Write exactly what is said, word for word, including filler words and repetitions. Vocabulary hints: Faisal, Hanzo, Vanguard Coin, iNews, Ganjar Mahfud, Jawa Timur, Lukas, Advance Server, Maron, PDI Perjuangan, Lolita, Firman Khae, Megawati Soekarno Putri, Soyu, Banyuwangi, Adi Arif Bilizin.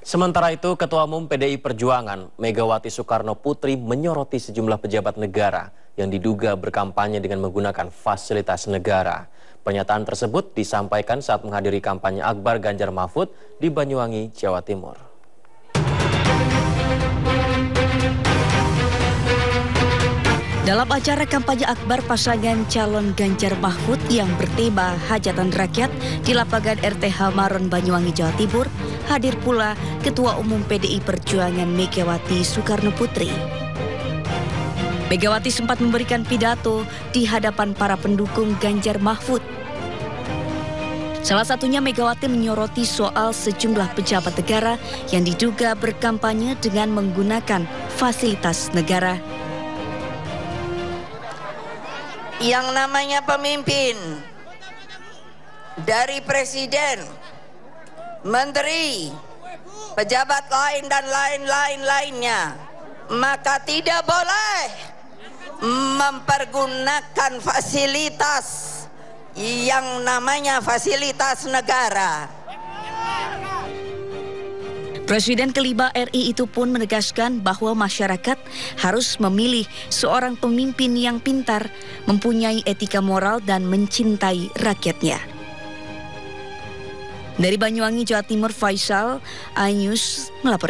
Sementara itu, Ketua Umum P D I Perjuangan, Megawati Soekarno Putri, menyoroti sejumlah pejabat negara yang diduga berkampanye dengan menggunakan fasilitas negara. Pernyataan tersebut disampaikan saat menghadiri kampanye akbar Ganjar Mahfud di Banyuwangi, Jawa Timur. Dalam acara kampanye akbar pasangan calon Ganjar Mahfud yang bertema Hajatan Rakyat di lapangan R T H Maron, Banyuwangi, Jawa Timur, hadir pula Ketua Umum P D I Perjuangan Megawati Soekarno Putri. Megawati sempat memberikan pidato di hadapan para pendukung Ganjar Mahfud. Salah satunya Megawati menyoroti soal sejumlah pejabat negara yang diduga berkampanye dengan menggunakan fasilitas negara. Yang namanya pemimpin, dari presiden, menteri, pejabat lain dan lain-lain lainnya, maka tidak boleh mempergunakan fasilitas yang namanya fasilitas negara. Presiden kelima R I itu pun menegaskan bahwa masyarakat harus memilih seorang pemimpin yang pintar, mempunyai etika moral dan mencintai rakyatnya. Dari Banyuwangi, Jawa Timur, Faisal, iNews melaporkan.